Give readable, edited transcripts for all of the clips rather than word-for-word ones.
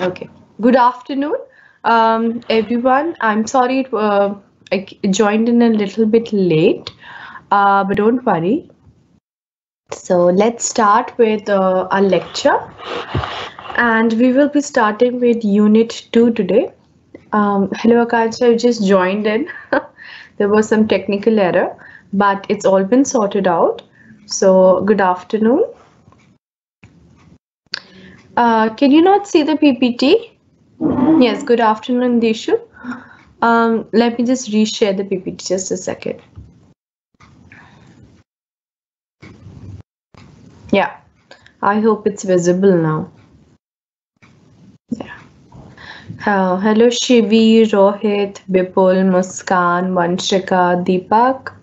Okay, good afternoon everyone. I'm sorry I joined in a little bit late, but don't worry. So let's start with our lecture, and we will be starting with Unit 2 today. Hello Akansha, you just joined in. There was some technical error, but it's all been sorted out. So good afternoon. Can you not see the PPT? Yes, good afternoon, Dishu. Let me just reshare the PPT, just a second. Yeah, I hope it's visible now. Yeah. Hello, Shivi, Rohit, Bipul, Muskan, Vanshika, Deepak,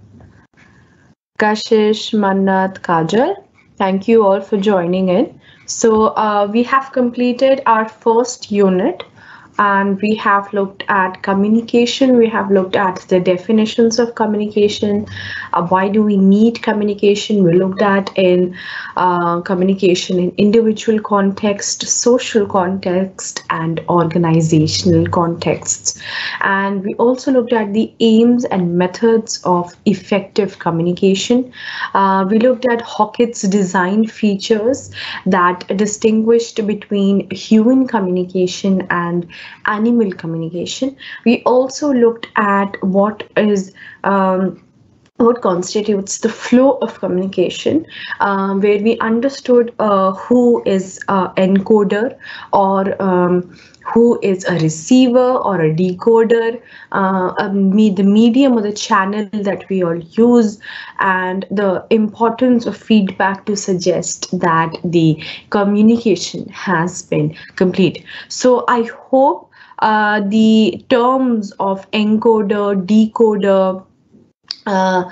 Kashish, Mannat, Kajal. Thank you all for joining in. So we have completed our first unit, and we have looked at communication, we have looked at the definitions of communication, why do we need communication. We looked at in communication in individual context, social context, and organizational contexts, and we also looked at the aims and methods of effective communication. We looked at Hockett's design features that distinguished between human communication and animal communication. We also looked at what constitutes the flow of communication, where we understood who is encoder, or who is a receiver or a decoder, the medium or the channel that we all use, and the importance of feedback to suggest that the communication has been complete. So I hope the terms of encoder, decoder are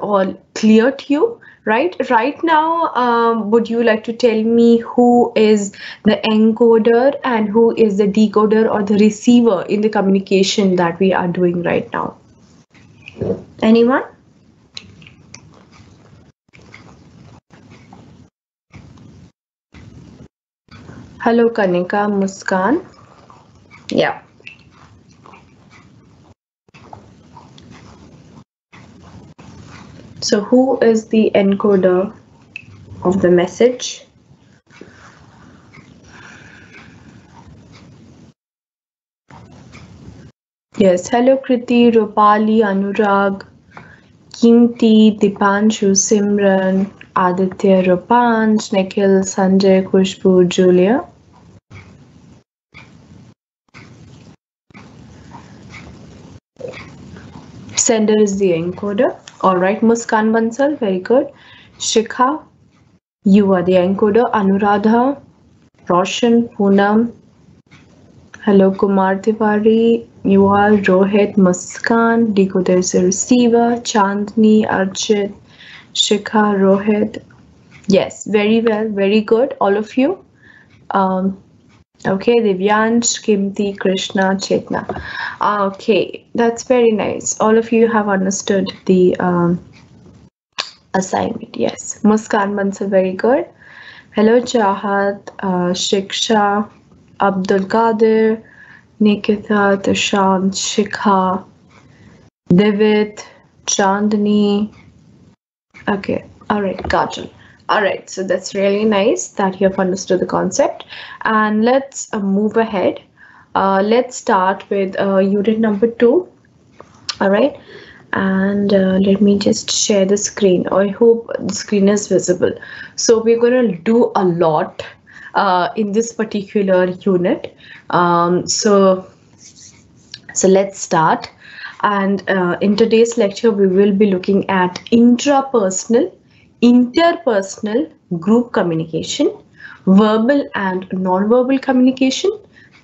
all clear to you. Right now, would you like to tell me who is the encoder and who is the decoder or the receiver in the communication that we are doing right now? Anyone? Hello, Kanika, Muskan. Yeah. So who is the encoder of the message? Yes, hello Kriti, Rupali, Anurag, Kimti, Dipanshu, Simran, Aditya, Rupanj, Nikhil, Sanjay, Kushbu, Julia. Sender is the encoder. All right, Muskan Bansal, very good. Shikha, you are the encoder. Anuradha, Roshan, Poonam. Hello, Kumar Tiwari, you are Rohit, Muskan. Decoder is a receiver. Chandni, Archit, Shikha, Rohit. Yes, very well, very good, all of you. Okay, Divyansh, Kimti, Krishna, Chetna. Okay, that's very nice. All of you have understood the assignment. Yes, Muskan Bansal, very good. Hello, Chahat, Shiksha, Abdul Qadir, Nikita, Tashan, Shikha, Divit, Chandni. Okay, all right, Kajal. All right, so that's really nice that you have understood the concept, and let's move ahead. Let's start with unit number 2. All right, and let me just share the screen. I hope the screen is visible. So we're going to do a lot in this particular unit. So let's start. And in today's lecture, we will be looking at intrapersonal, interpersonal, group communication, verbal and nonverbal communication,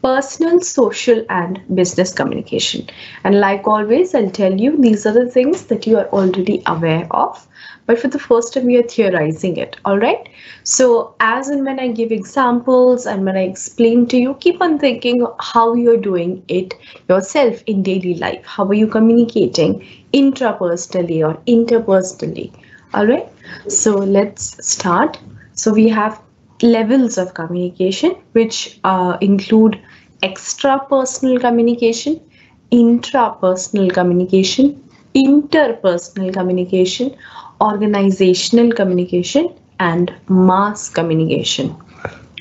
personal, social, and business communication. And like always, I'll tell you, these are the things that you are already aware of, but for the first time, we are theorizing it. All right. So as and when I give examples and when I explain to you, keep on thinking how you're doing it yourself in daily life. How are you communicating intrapersonally or interpersonally? All right, so let's start. So we have levels of communication, which include extrapersonal communication, intrapersonal communication, interpersonal communication, organizational communication, and mass communication.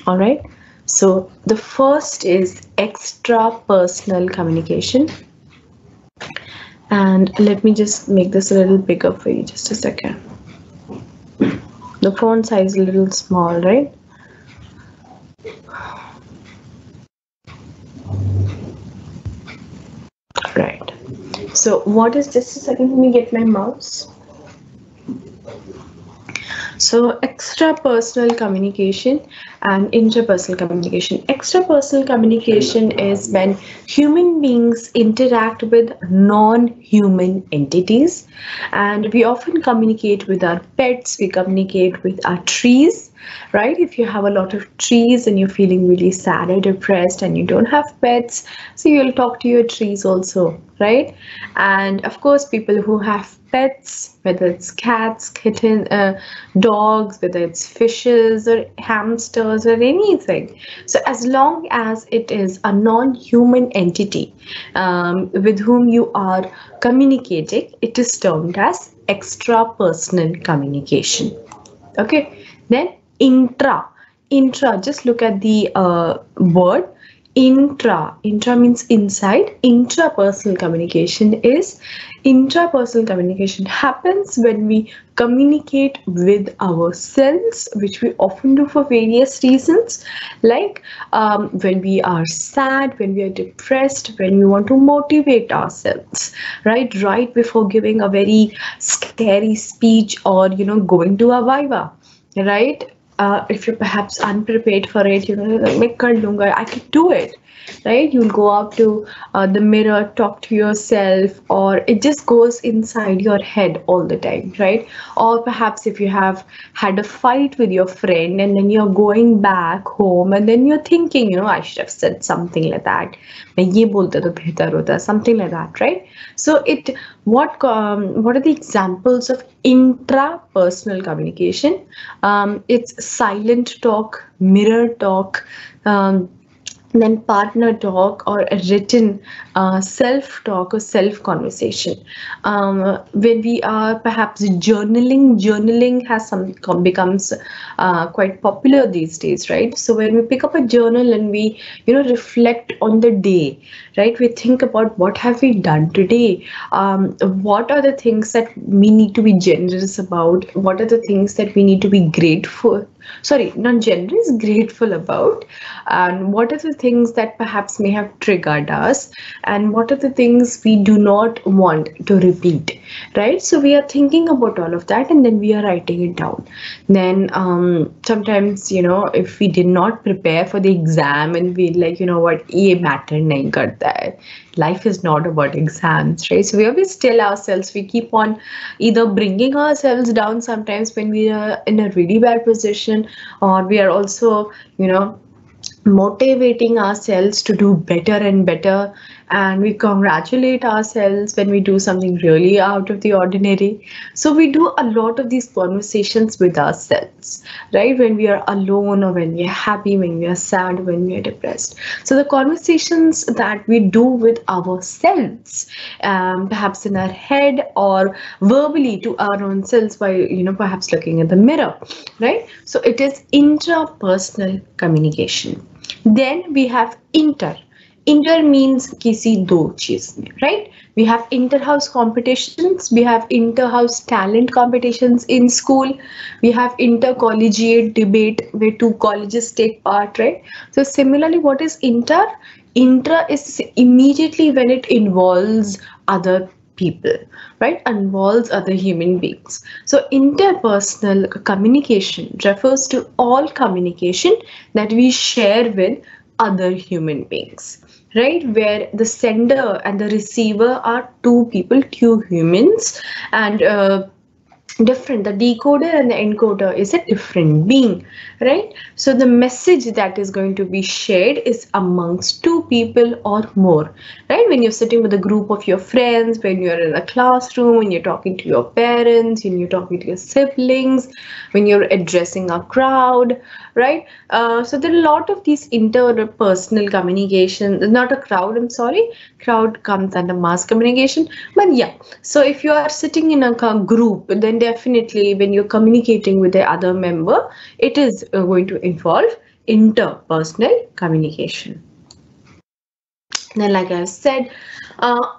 All right. So the first is extrapersonal communication. And let me just make this a little bigger for you, just a second. The font size is a little small, right? Right. So what is, just a second, let me get my mouse. So extrapersonal communication and interpersonal communication. Extrapersonal communication is when human beings interact with non-human entities, and we often communicate with our pets, we communicate with our trees, right? If you have a lot of trees and you're feeling really sad or depressed and you don't have pets, so you'll talk to your trees also, right? And of course, people who have pets, whether it's cats, kittens, dogs, whether it's fishes or hamsters or anything. So as long as it is a non-human entity with whom you are communicating, it is termed as extrapersonal communication. Okay, then intra, just look at the word. Intra means inside. Intrapersonal communication is, intrapersonal communication happens when we communicate with ourselves, which we often do for various reasons, like when we are sad, when we are depressed, when we want to motivate ourselves, right before giving a very scary speech or, you know, going to a viva, right? If you're perhaps unprepared for it, you know, like, I could do it, right? You'll go up to the mirror, talk to yourself, or it just goes inside your head all the time, right? Or perhaps if you have had a fight with your friend and then you're going back home and then you're thinking, you know, I should have said something like that. Something like that, right? So it, what are the examples of intrapersonal communication? It's silent talk, mirror talk, then partner talk, or a written self-talk or self-conversation. When we are perhaps journaling has becomes quite popular these days, right? So when we pick up a journal and we, you know, reflect on the day, right? We think about what have we done today? What are the things that we need to be generous about? What are the things that we need to be grateful about? And what are the things that perhaps may have triggered us, and what are the things we do not want to repeat, right? So we are thinking about all of that and then we are writing it down. Then sometimes, you know, if we did not prepare for the exam and we like, you know what, life is not about exams, right? So we always tell ourselves, we keep on either bringing ourselves down sometimes when we are in a really bad position, or we are also, you know, motivating ourselves to do better and better, and we congratulate ourselves when we do something really out of the ordinary. So we do a lot of these conversations with ourselves, right? When we are alone, or when we're happy, when we are sad, when we are depressed. So the conversations that we do with ourselves, perhaps in our head or verbally to our own selves by, you know, perhaps looking at the mirror, right? So it is intrapersonal communication. Then we have inter. Inter means kisi do cheez mein, right? We have inter-house competitions, we have inter-house talent competitions in school, we have intercollegiate debate where two colleges take part, right? So similarly, what is inter? Intra is immediately when it involves other people, right? Involves other human beings. So interpersonal communication refers to all communication that we share with other human beings, right? Where the sender and the receiver are two people, two humans, and different, the decoder and the encoder is a different being, right? So the message that is going to be shared is amongst two people or more, right? When you're sitting with a group of your friends, when you're in a classroom, when you're talking to your parents, when you're talking to your siblings, when you're addressing a crowd, right? So there are a lot of these interpersonal communication, not a crowd, I'm sorry. Crowd comes under mass communication. But yeah, so if you are sitting in a group, then definitely when you're communicating with the other member, it is going to involve interpersonal communication. Then, like I said,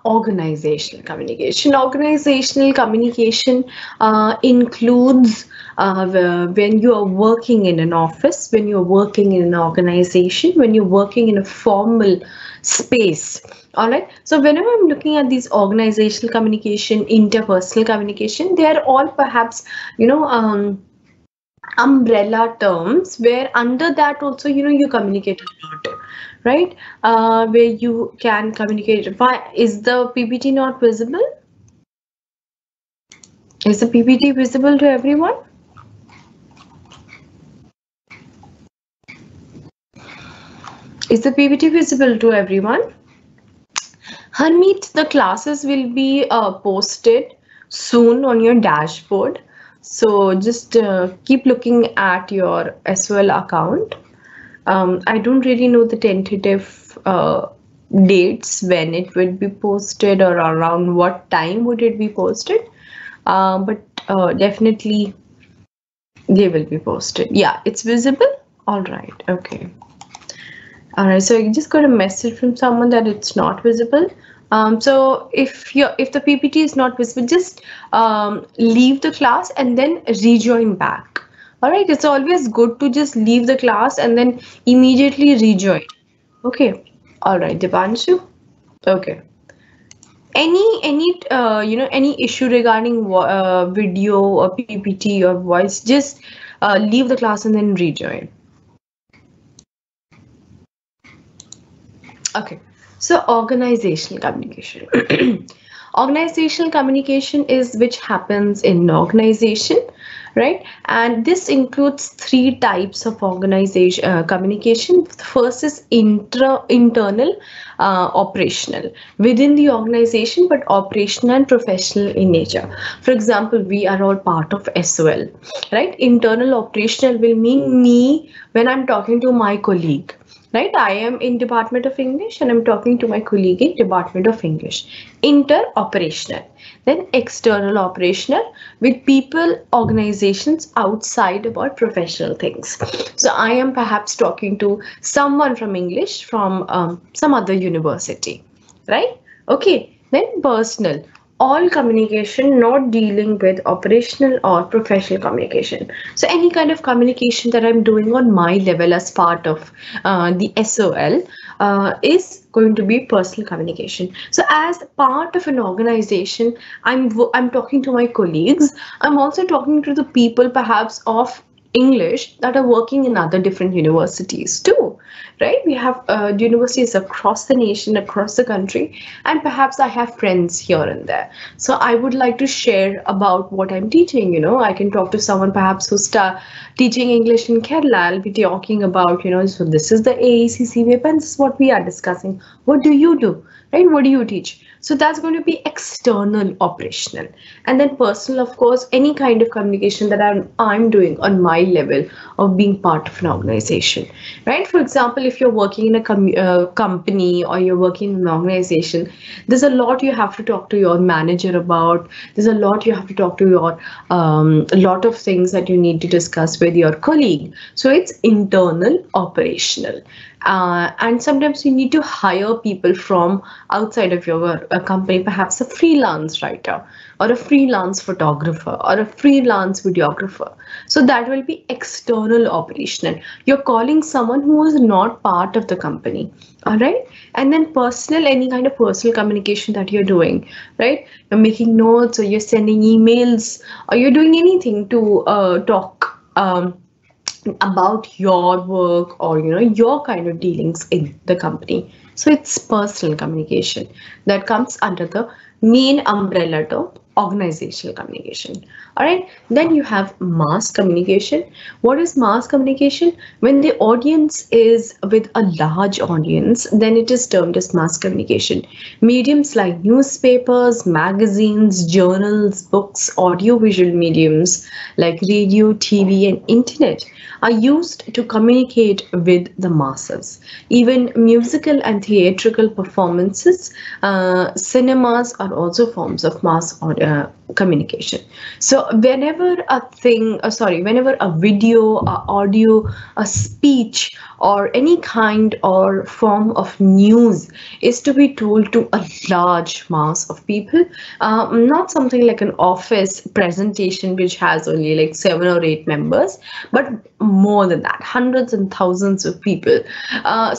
organizational communication. Organizational communication includes when you are working in an office, when you're working in an organization, when you're working in a formal space. All right. So whenever I'm looking at these organizational communication, interpersonal communication, they are all perhaps, you know, umbrella terms where under that also, you know, you communicate a lot. Right, where you can communicate. Why is the PPT not visible? Is the PPT visible to everyone? Is the PPT visible to everyone? Harmeet, the classes will be posted soon on your dashboard. So just keep looking at your SOL account. I don't really know the tentative dates when it would be posted or around what time would it be posted, but definitely they will be posted. Yeah, it's visible. All right. OK. All right. So you just got a message from someone that it's not visible. So if the PPT is not visible, just leave the class and then rejoin back. All right, it's always good to just leave the class and then immediately rejoin. Okay, all right, Dipanshu. Okay. Any issue regarding video or PPT or voice, just leave the class and then rejoin. Okay, so organizational communication. Organizational communication is which happens in an organization, right? And this includes three types of organization communication. First is internal, operational within the organization, but operational and professional in nature. For example, we are all part of SOL, right? Internal operational will mean me when I'm talking to my colleague. Right, I am in Department of English and I'm talking to my colleague in Department of English. Interoperational, then external operational with people, organizations outside about professional things. So I am perhaps talking to someone from English from some other university, right? Okay, then personal. All communication not dealing with operational or professional communication. So any kind of communication that I'm doing on my level as part of the SOL is going to be personal communication. So as part of an organization, I'm talking to my colleagues. I'm also talking to the people perhaps of English that are working in other different universities too, right? We have universities across the nation, across the country, and perhaps I have friends here and there. So I would like to share about what I'm teaching, you know. I can talk to someone perhaps who's teaching English in Kerala. I'll be talking about, you know, so this is the AECC paper and this is what we are discussing. What do you do, right? What do you teach? So that's going to be external operational. And then personal, of course, any kind of communication that I'm doing on my level of being part of an organization, right? For example, if you're working in a company or you're working in an organization, there's a lot you have to talk to your manager about. There's a lot you have to talk to your, a lot of things that you need to discuss with your colleague. So it's internal operational. And sometimes you need to hire people from outside of your company, perhaps a freelance writer or a freelance photographer or a freelance videographer. So that will be external operational. You're calling someone who is not part of the company. All right. And then personal, any kind of personal communication that you're doing, right? You're making notes or you're sending emails or you're doing anything to talk about your work or, you know, your kind of dealings in the company. So it's personal communication that comes under the main umbrella term organizational communication. All right, then you have mass communication. What is mass communication? When the audience is with a large audience, then it is termed as mass communication. Mediums like newspapers, magazines, journals, books, audiovisual mediums like radio, TV, and internet are used to communicate with the masses. Even musical and theatrical performances, cinemas are also forms of mass communication. So whenever whenever a video, a audio, a speech, or any kind or form of news is to be told to a large mass of people, not something like an office presentation which has only like 7 or 8 members, but more than that, hundreds and thousands of people.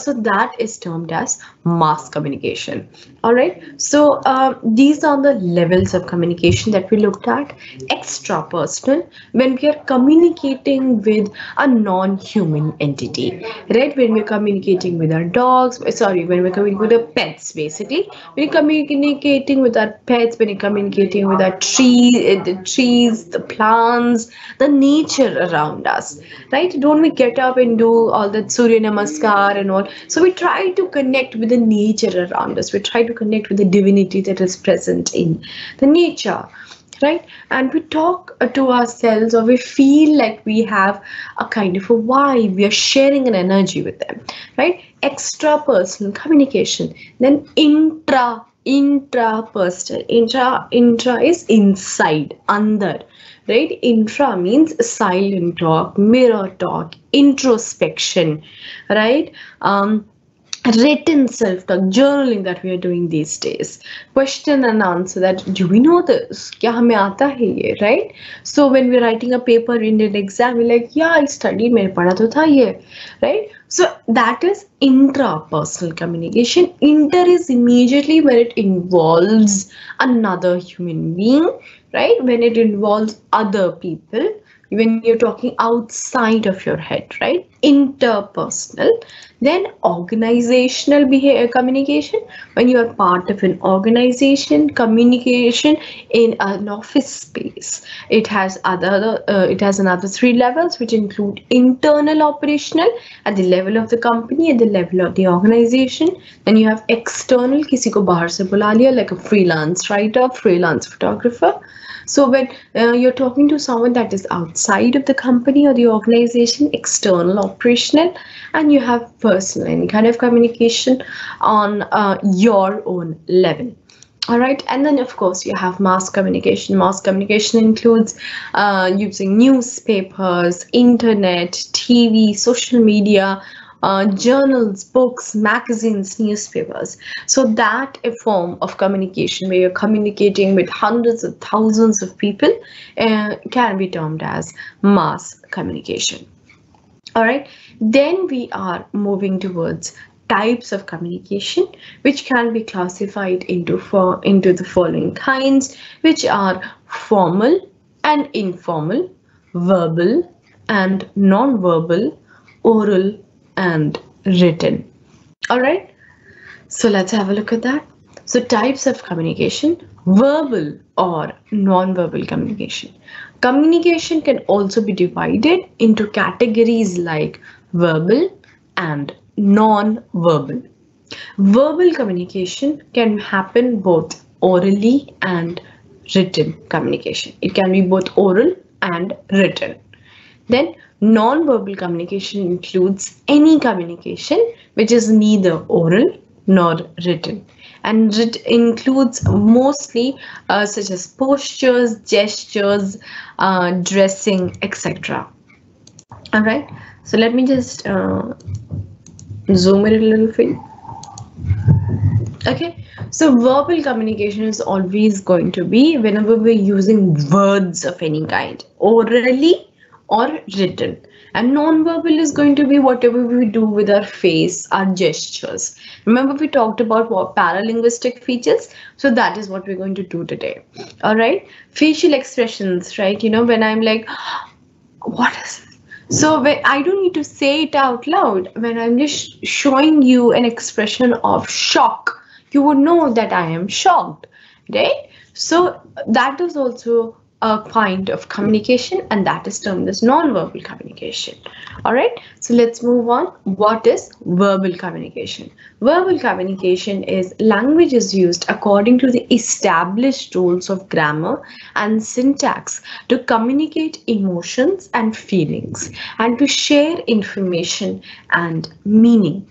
So that is termed as mass communication. All right, so these are the levels of communication that we looked at. Extra personal, when we are communicating with a non-human entity, right? When we're communicating with our dogs, when we're communicating with our pets, basically, when we're communicating with our pets, when we're communicating with our trees, the plants, the nature around us, right? Don't we get up and do all that Surya Namaskar and all? So we try to connect with the nature around us. We try to connect with the divinity that is present in the nature, right? And we talk to ourselves, or we feel like we have a kind of a vibe. We are sharing an energy with them, right? Extra personal communication. Then intrapersonal. Intra is inside, under, right? Intra means silent talk, mirror talk, introspection, right? Written self-talk, journaling that we are doing these days, question and answer, that do we know this? Kya hame aata hai ye, right? So when we're writing a paper in an exam, we're like, yeah, I studied, mere padha to tha ye, right? So that is intrapersonal communication. Inter is immediately where it involves another human being, right? When it involves other people, when you're talking outside of your head, right? Interpersonal. Then organizational communication, when you are part of an organization, communication in an office space. It has another 3 levels, which include internal operational at the level of the company, at the level of the organization. Then you have external, kisi ko bahar se bula liya, like a freelance writer, freelance photographer. So when you're talking to someone that is outside of the company or the organization, external operational. And you have personal, any kind of communication on your own level. All right, and then of course you have mass communication. Mass communication includes using newspapers, internet, TV, social media, journals, books, magazines, newspapers. So that a form of communication where you're communicating with hundreds of thousands of people can be termed as mass communication. All right, then we are moving towards types of communication, which can be classified into the following kinds, which are formal and informal, verbal and non-verbal, oral and written. All right, so let's have a look at that. So types of communication, verbal or non-verbal communication. Communication can also be divided into categories like verbal and non-verbal. Verbal communication can happen both orally and written communication. It can be both oral and written. Then non-verbal communication includes any communication which is neither oral nor written. And it includes mostly such as postures, gestures, dressing, etc. All right, so let me just zoom in a little bit. Okay, so verbal communication is always going to be whenever we're using words of any kind, orally or written. And non-verbal is going to be whatever we do with our face, our gestures. Remember, we talked about what paralinguistic features. So that is what we're going to do today. All right. Facial expressions, right? You know, when I'm like, what is it? So when I don't need to say it out loud. When I'm just showing you an expression of shock, you would know that I am shocked, right? So that is also a kind of communication, and that is termed as non-verbal communication. All right, so let's move on. What is verbal communication? Verbal communication is language is used according to the established rules of grammar and syntax to communicate emotions and feelings and to share information and meaning.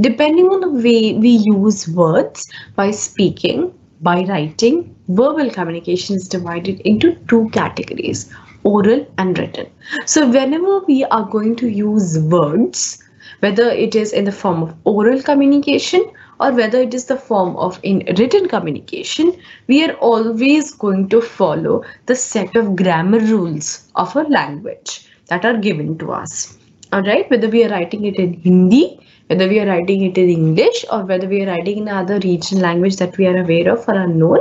Depending on the way we use words by speaking, by writing, verbal communication is divided into two categories, oral and written. So whenever we are going to use words, whether it is in the form of oral communication or whether it is the form of in written communication, we are always going to follow the set of grammar rules of a language that are given to us. All right, whether we are writing it in Hindi, whether we are writing it in English, or whether we are writing in another regional language that we are aware of or unknown,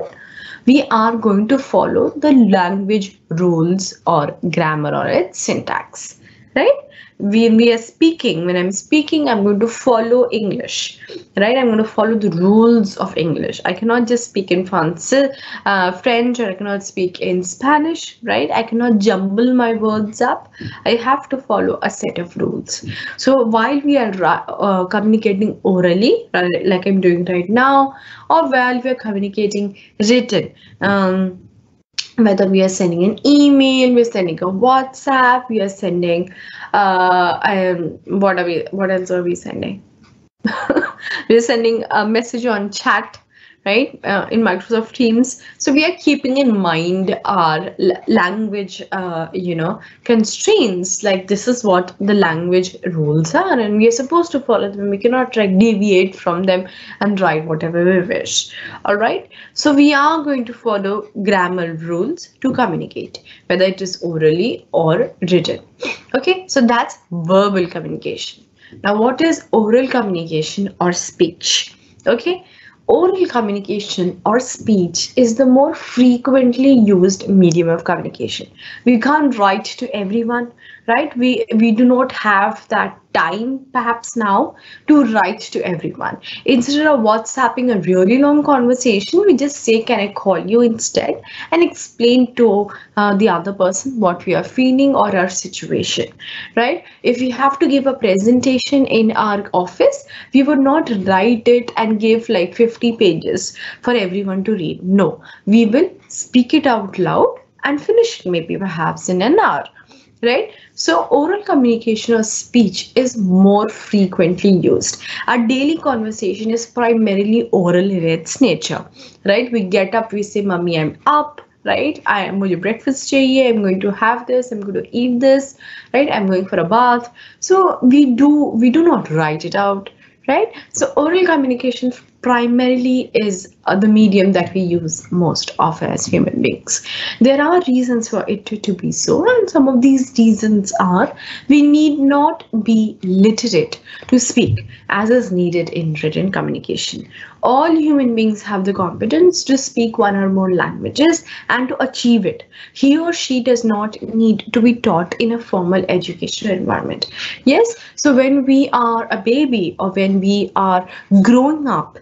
we are going to follow the language rules or grammar or its syntax, right? When we are speaking, when I'm speaking, I'm going to follow English, right? I'm going to follow the rules of English. I cannot just speak in French, or I cannot speak in Spanish, right? I cannot jumble my words up. I have to follow a set of rules. So while we are communicating orally, like I'm doing right now, or while we are communicating written, whether we are sending an email, we're sending a WhatsApp, we are sending, what else are we sending? We're sending a message on chat, right? In Microsoft Teams. So we are keeping in mind our language, constraints, like this is what the language rules are, and we are supposed to follow them. We cannot deviate from them and write whatever we wish. All right. So we are going to follow grammar rules to communicate, whether it is orally or written. Okay. So that's verbal communication. Now, what is oral communication or speech? Okay. Oral communication or speech is the more frequently used medium of communication. We can't write to everyone, right? We do not have that time perhaps now to write to everyone. Instead of WhatsApping a really long conversation, we just say, can I call you instead, and explain to the other person what we are feeling or our situation, right? If we have to give a presentation in our office, we would not write it and give like 50 pages for everyone to read. No, we will speak it out loud and finish it maybe perhaps in an hour. Right? So oral communication or speech is more frequently used. Our daily conversation is primarily oral in its nature, right? We get up, we say, Mummy, I'm up, right? I'm going to breakfast, I'm going to have this, I'm going to eat this, right? I'm going for a bath. So we do not write it out, right? So oral communication primarily is the medium that we use most often as human beings. There are reasons for it to be so, and some of these reasons are we need not be literate to speak as is needed in written communication. All human beings have the competence to speak one or more languages and to achieve it. He or she does not need to be taught in a formal educational environment. Yes, so when we are a baby or when we are growing up,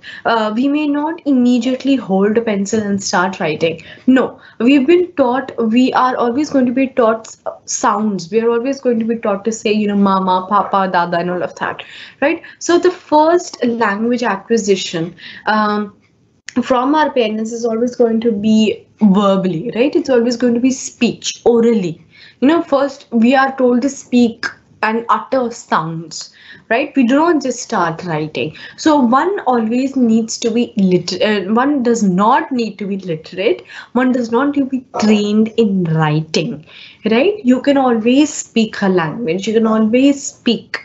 we may not immediately hold a pencil and start writing. No, we've been taught, we are always going to be taught sounds. We are always going to be taught to say, you know, mama, papa, dada, and all of that, right? So the first language acquisition from our parents is always going to be verbally, right? It's always going to be speech, orally. You know, first we are told to speak and utter sounds, right? We do not just start writing. So one always needs to be literate. One does not need to be literate. One does not need to be trained in writing, right? You can always speak a language. You can always speak,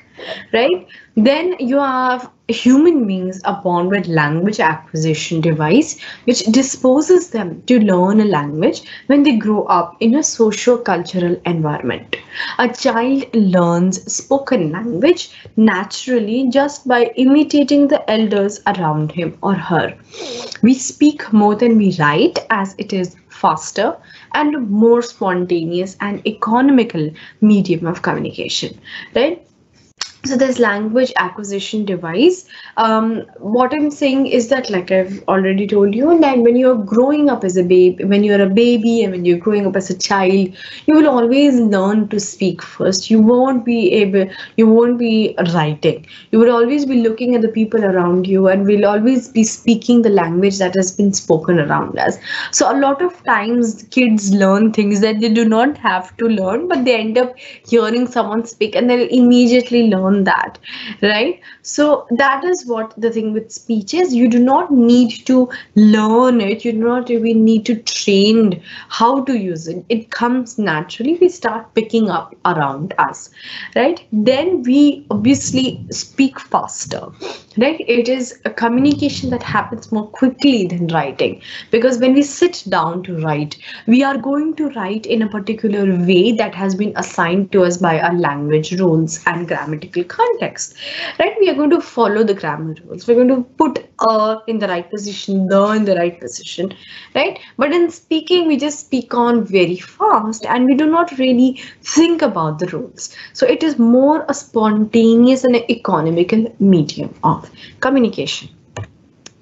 right? Then you have human beings are born with language acquisition device, which disposes them to learn a language when they grow up in a socio-cultural environment. A child learns spoken language naturally just by imitating the elders around him or her. We speak more than we write, as it is faster and more spontaneous and economical medium of communication, right? So this language acquisition device, what I'm saying is that, like I've already told you, that when you're growing up as a baby, when you're a baby and when you're growing up as a child, you will always learn to speak first. You won't be writing. You will always be looking at the people around you and will always be speaking the language that has been spoken around us. So a lot of times kids learn things that they do not have to learn, but they end up hearing someone speak and they'll immediately learn that, right? So that is what the thing with speech is. You do not need to learn it. You do not really need to train how to use it. It comes naturally. We start picking up around us, right? Then we obviously speak faster, right? It is a communication that happens more quickly than writing, because when we sit down to write, we are going to write in a particular way that has been assigned to us by our language rules and grammatical context, right? We are going to follow the grammar rules. We're going to put in the right position, the in the right position, right? But in speaking, we just speak on very fast and we do not really think about the rules. So it is more a spontaneous and an economical medium of communication.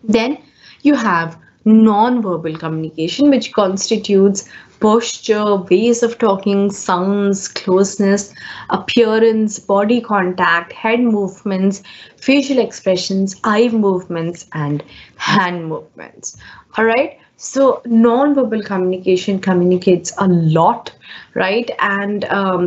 Then you have non-verbal communication, which constitutes posture, ways of talking, sounds, closeness, appearance, body contact, head movements, facial expressions, eye movements, and hand movements. All right. So non-verbal communication communicates a lot, right? And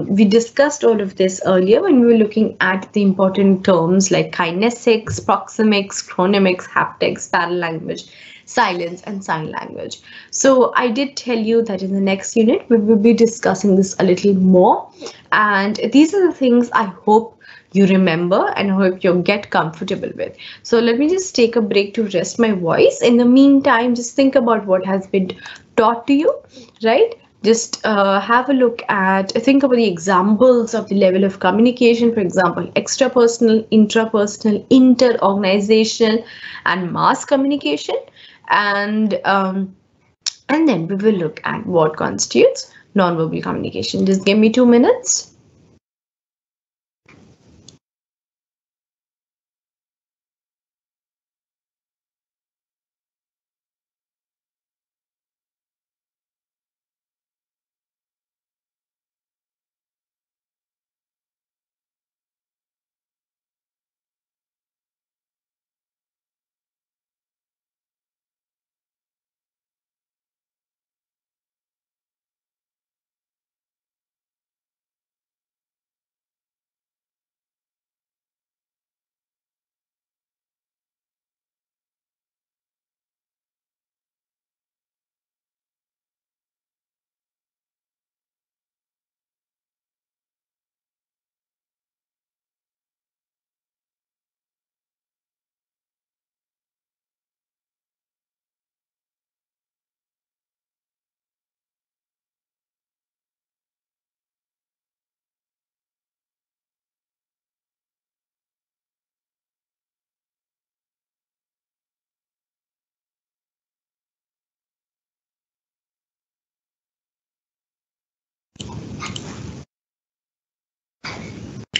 we discussed all of this earlier when we were looking at the important terms like kinesics, proxemics, chronemics, haptics, paralanguage, silence, and sign language. So I did tell you that in the next unit, we will be discussing this a little more. And these are the things I hope you remember and hope you get comfortable with. So let me just take a break to rest my voice. In the meantime, just think about what has been taught to you, right? Just have a look at, think about the examples of the level of communication, for example, extrapersonal, intrapersonal, interorganizational, and mass communication. And then we will look at what constitutes nonverbal communication. Just give me 2 minutes.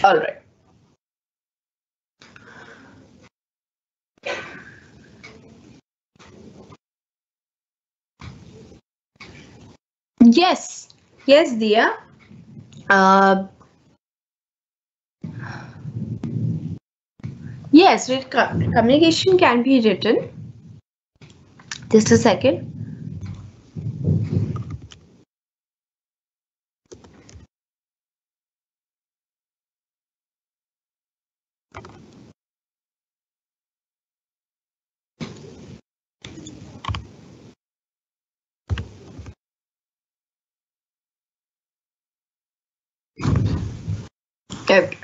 All right. Yes. Yes, Diya. Yes, communication can be written. Just a second. Okay.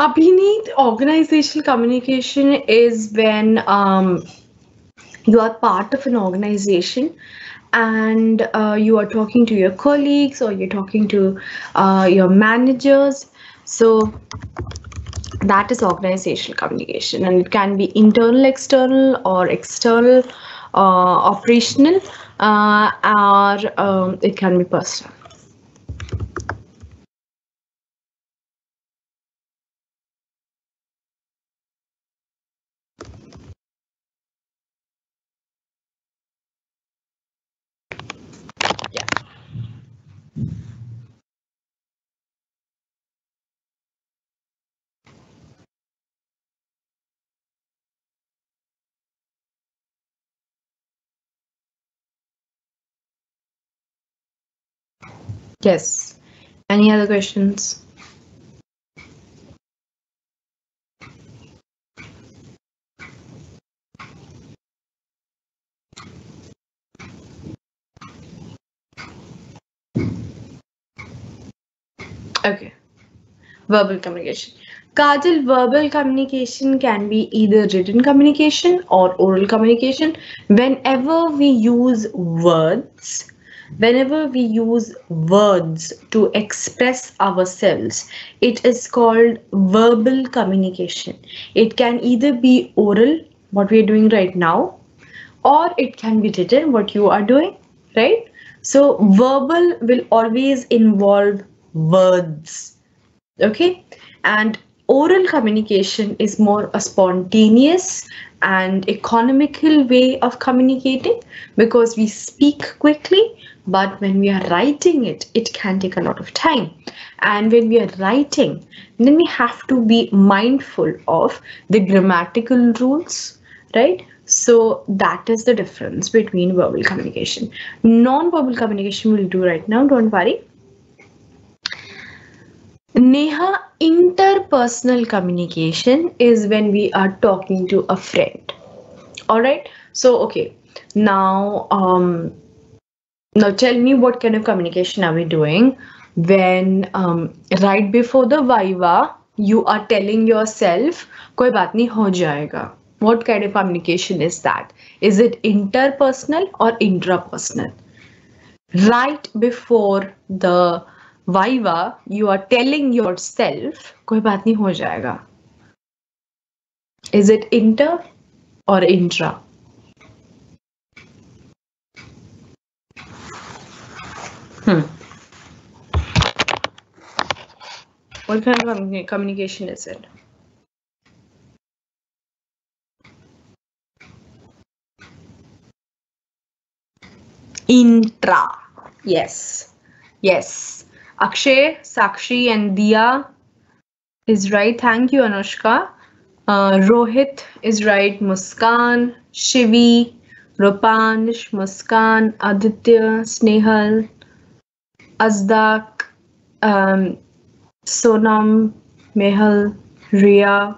Abhineet, organizational communication is when you are part of an organization and you are talking to your colleagues or you're talking to your managers. So that is organizational communication, and it can be internal, external, or external, operational, or it can be personal. Yes. Any other questions? Okay. Verbal communication. Kajal, verbal communication can be either written communication or oral communication. Whenever we use words, to express ourselves, it is called verbal communication. It can either be oral, what we are doing right now, or it can be written, what you are doing, right? So verbal will always involve words, okay? And oral communication is more a spontaneous and economical way of communicating because we speak quickly. But when we are writing it, it can take a lot of time. And when we are writing, then we have to be mindful of the grammatical rules, right? So that is the difference between verbal communication. Non-verbal communication we'll do right now, don't worry. Neha, interpersonal communication is when we are talking to a friend. All right, so okay, now now tell me what kind of communication are we doing when right before the viva you are telling yourself koi baat nahi ho jayega. What kind of communication is that? Is it interpersonal or intrapersonal? Right before the viva you are telling yourself koi baat nahi ho jayega. Is it inter or intra? What kind of communication is it? Intra. Yes. Yes. Akshay, Sakshi and Diya is right. Thank you, Anushka. Rohit is right. Muskan, Shivi, Rupansh, Muskan, Aditya, Snehal, Azdak, Sonam, Mehal, Riya,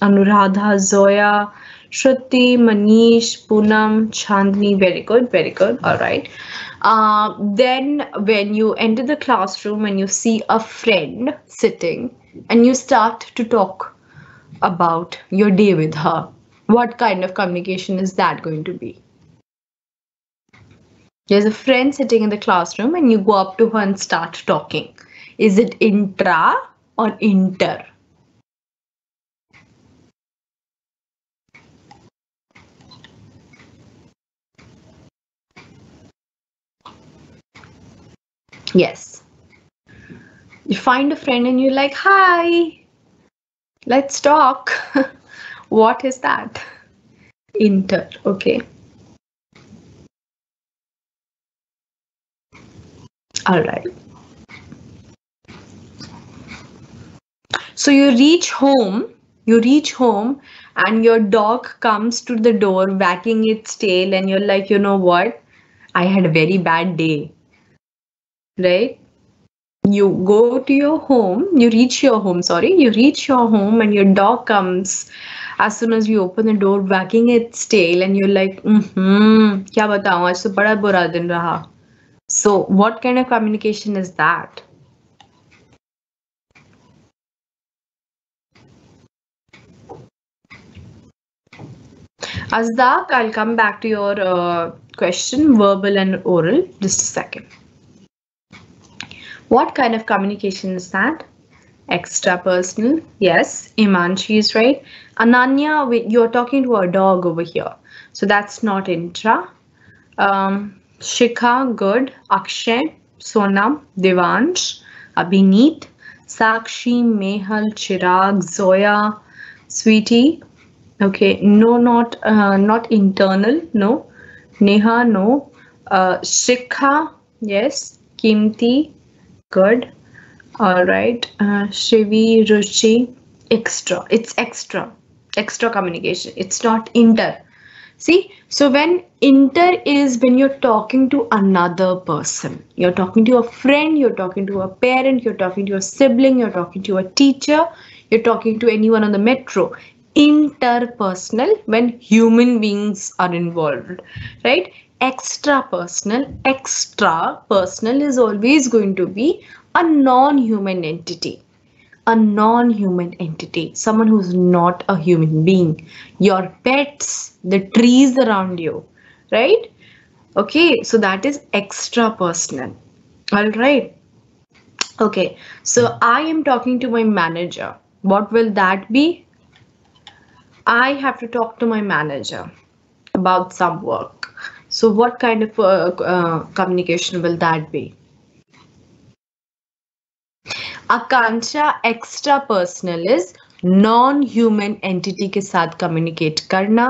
Anuradha, Zoya, Shruti, Manish, Poonam, Chandni. Very good, very good. All right. Then when you enter the classroom and you see a friend sitting and you start to talk about your day with her, what kind of communication is that going to be? There's a friend sitting in the classroom and you go up to her and start talking. Is it intra or inter? Yes. You find a friend and you're like, hi, let's talk. What is that? Inter, okay. All right. So you reach home and your dog comes to the door wagging its tail and you're like, you know what? I had a very bad day, right? You go to your home, you reach your home, sorry, you reach your home and your dog comes as soon as you open the door wagging its tail and you're like, kya bataun, aaj to bada bura din raha. So what kind of communication is that? Asdaq, I'll come back to your question, verbal and oral, just a second. What kind of communication is that? Extra personal. Yes, Imanchi is right. Ananya, you're talking to a dog over here, so that's not intra. Shikha, good. Akshay, Sonam, Devansh, Abhineet, Sakshi, Mehal, Chirag, Zoya, Sweetie. Okay, no, not internal. No, Neha, no. Shikha, yes. Kimti, good. All right. Shivi, Ruchi, extra. It's extra. Extra communication. It's not inter. See, so when inter is when you're talking to another person, you're talking to a friend, you're talking to a parent, you're talking to a sibling, you're talking to a teacher, you're talking to anyone on the metro. Interpersonal when human beings are involved, right? Extra personal is always going to be a non-human entity. A non-human entity, someone who's not a human being, your pets, the trees around you, right? Okay, so that is extra personal. All right. Okay, so I am talking to my manager. What will that be? I have to talk to my manager about some work. So what kind of communication will that be? Akanksha, extra personal is non-human entity के साथ communicate करना.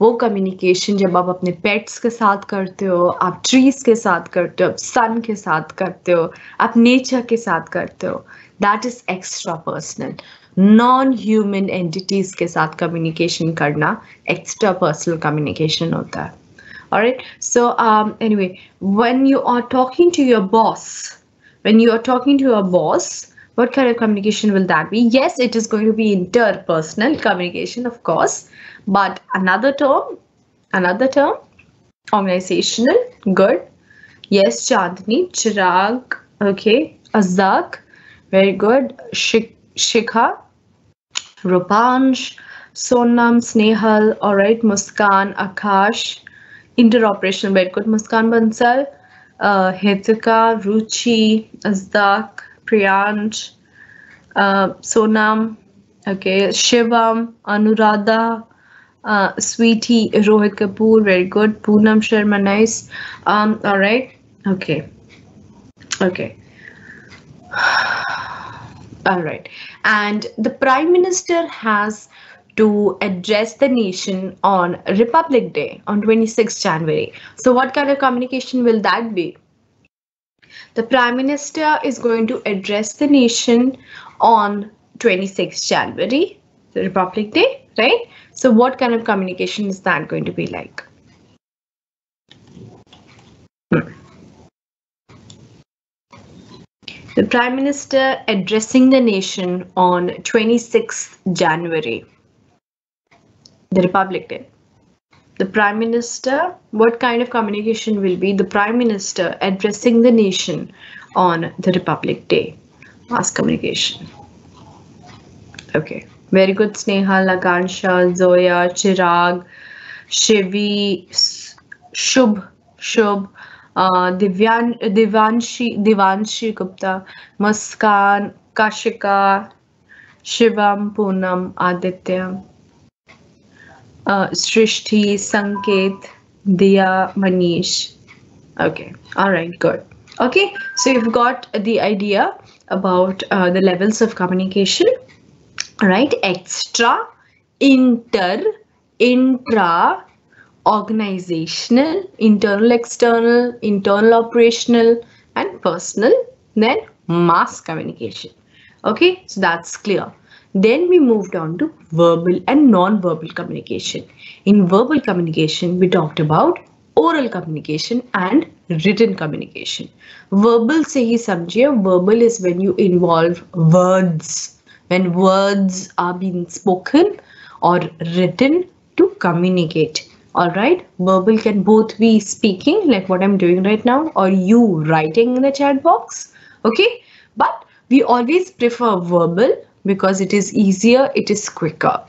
वो communication जब आप अपने pets के साथ करते हो, आप trees के साथ करते हो, आप sun के साथ करते हो, आप nature के साथ करते हो. That is extra personal. Non-human entities के साथ communication करना extra personal communication होता है. Alright. So anyway, when you are talking to your boss, what kind of communication will that be? Yes, it is going to be interpersonal communication, of course, but another term, organizational, good. Yes, Chandni, Chirag, okay, Asdaq, very good. Shikha, Rupansh, Sonam, Snehal, all right, Muskan, Akash, interoperational, very good, Muskan Bansal, Hetika, Ruchi, Asdaq, Priyansh, Sonam, okay, Shivam, Anuradha, Sweetie, Rohit Kapoor, very good. Poonam Sharma, nice. All right, okay. All right, and the Prime Minister has to address the nation on Republic Day on 26th January. So what kind of communication will that be? The Prime Minister is going to address the nation on 26th January, the Republic Day, right? So what kind of communication is that going to be like? The Prime Minister addressing the nation on 26th January. The Republic Day. The Prime Minister, what kind of communication will be the Prime Minister addressing the nation on the Republic Day? Mass communication. Okay, very good. Snehal, Akanksha, Zoya, Chirag, Shivi, Shubh, Devanshi Gupta, Muskan, Kashika, Shivam, Poonam, Aditya. Srishti, Sanket, Diya, Manish. Okay, all right, good. Okay, so you've got the idea about the levels of communication, right? Extra, inter, intra, organizational, internal, external, internal, operational, and personal, then mass communication. Okay, so that's clear. Then we moved on to verbal and non-verbal communication. In verbal communication, we talked about oral communication and written communication. Verbal se hi samjhiye. Verbal is when you involve words, when words are being spoken or written to communicate. All right, verbal can both be speaking, like what I'm doing right now, or you writing in the chat box. Okay, but we always prefer verbal, because it is easier, it is quicker.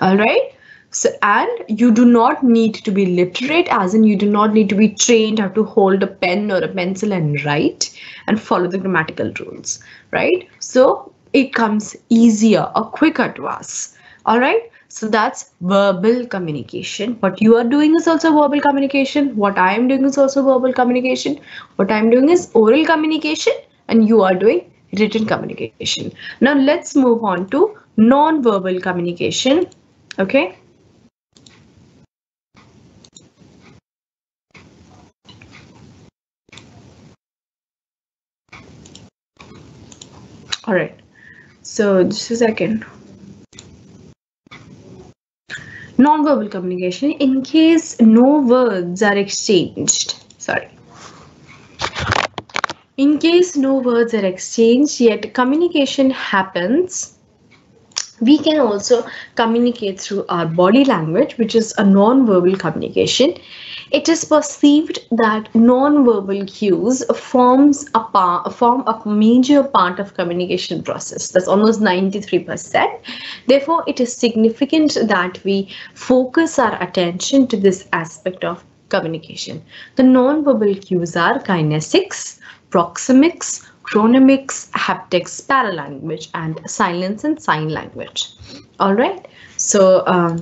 All right, So, and you do not need to be literate, as in you do not need to be trained how to hold a pen or a pencil and write and follow the grammatical rules, right? So it comes easier or quicker to us, all right? So that's verbal communication. What you are doing is also verbal communication. What I am doing is also verbal communication. What I'm doing is oral communication, and you are doing written communication. Now let's move on to non-verbal communication, okay? All right, so just a second. Non-verbal communication, in case no words are exchanged. Sorry. In case no words are exchanged, yet communication happens. We can also communicate through our body language, which is a non-verbal communication. It is perceived that non-verbal cues form a major part of communication process. That's almost 93%. Therefore, it is significant that we focus our attention to this aspect of communication. The non-verbal cues are kinesics, proxemics, chronemics, haptics, paralanguage, and silence and sign language. All right. So,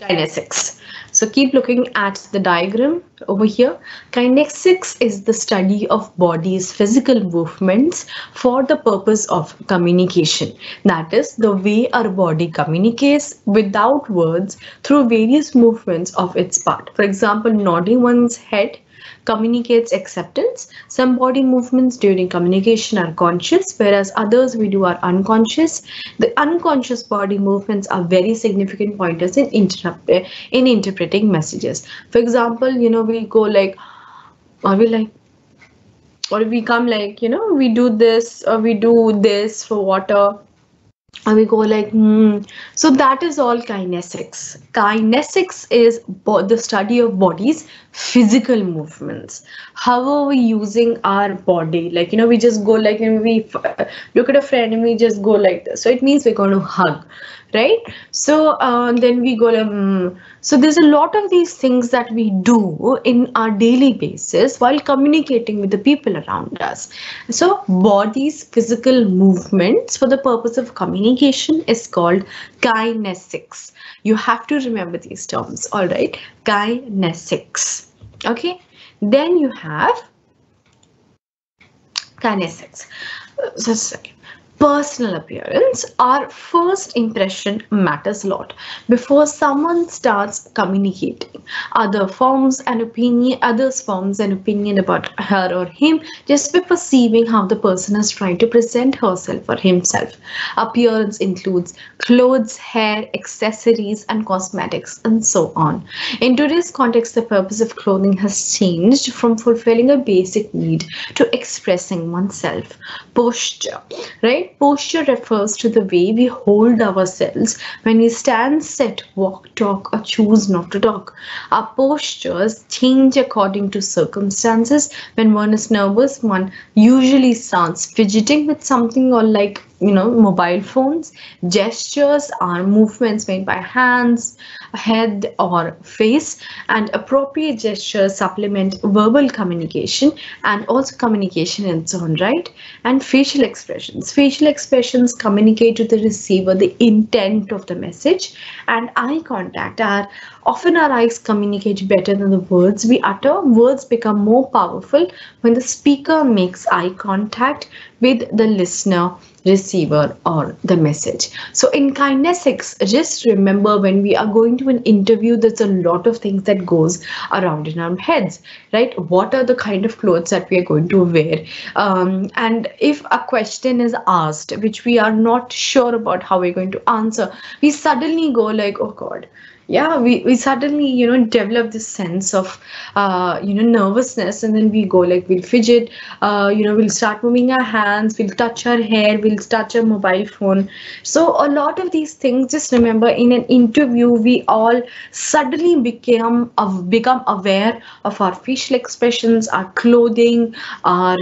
kinesics. So keep looking at the diagram over here. Kinesics is the study of body's physical movements for the purpose of communication. That is the way our body communicates without words through various movements of its part. For example, nodding one's head communicates acceptance. Some body movements during communication are conscious, whereas others we do are unconscious. The unconscious body movements are very significant pointers in interpreting messages. For example, you know, we go like, are we like, or we come like, you know, we do this, or we do this for water, and we go like, So that is all kinesics. Kinesics is the study of body's physical movements. How are we using our body? Like, you know, we just go like, and we look at a friend and we just go like this. So it means we're going to hug, right? So then we go like, So there's a lot of these things that we do in our daily basis while communicating with the people around us. So body's physical movements for the purpose of communication is called kinesics. You have to remember these terms, all right? Kinesics, okay? Then you have kinesics. Personal appearance. Our first impression matters a lot. Before someone starts communicating, others forms an opinion about her or him just by perceiving how the person is trying to present herself or himself. Appearance includes clothes, hair, accessories, and cosmetics, and so on. In today's context, the purpose of clothing has changed from fulfilling a basic need to expressing oneself. Posture, right? Posture refers to the way we hold ourselves when we stand, sit, walk, talk, or choose not to talk. Our postures change according to circumstances. When one is nervous, one usually starts fidgeting with something or like, you know, mobile phones. Gestures are movements made by hands, head, or face, and appropriate gestures supplement verbal communication and also communication and so on, right? And facial expressions. Facial expressions communicate to the receiver the intent of the message, and eye contact. Often our eyes communicate better than the words we utter. Words become more powerful when the speaker makes eye contact with the listener, receiver, or the message. So in kinesics, just remember, when we are going to an interview, there's a lot of things that goes around in our heads, right? What are the kind of clothes that we are going to wear? And if a question is asked, which we are not sure about how we're going to answer, we suddenly go like, oh God. Yeah, we suddenly, you know, develop this sense of, you know, nervousness, and then we go like, we'll fidget, you know, we'll start moving our hands, we'll touch our hair, we'll touch our mobile phone. So a lot of these things, just remember, in an interview, we all suddenly become aware of our facial expressions, our clothing, our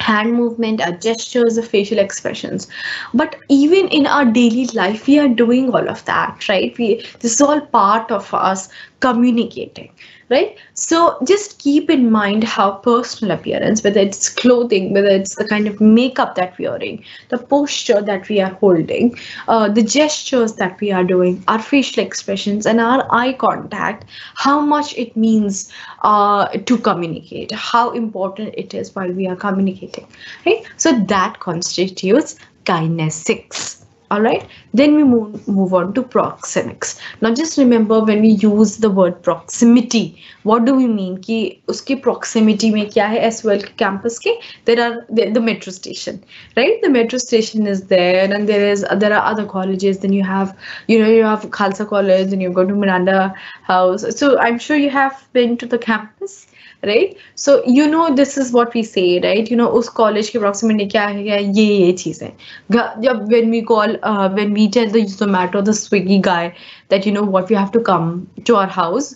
hand movement, our gestures, the facial expressions. But even in our daily life, we are doing all of that, right? This is all part of us communicating, right? So just keep in mind how personal appearance, whether it's clothing, whether it's the kind of makeup that we are wearing, the posture that we are holding, the gestures that we are doing, our facial expressions and our eye contact, how much it means to communicate, how important it is while we are communicating, right? So that constitutes kinesics. All right, then we move on to proxemics. Now just remember, when we use the word proximity, what do we mean? Ki uske proximity mein kya hai? SOL ke campus ke there the metro station, right? The metro station is there, and there are other colleges. Then you have, you have Khalsa College, and you go to Miranda House. So I'm sure you have been to the campus, right? So you know this is what we say, right? You know, us college ke proximity kya hai, ye cheez hai. When we call, when we tell the Zomato, the Swiggy guy that, you know what, we have to come to our house,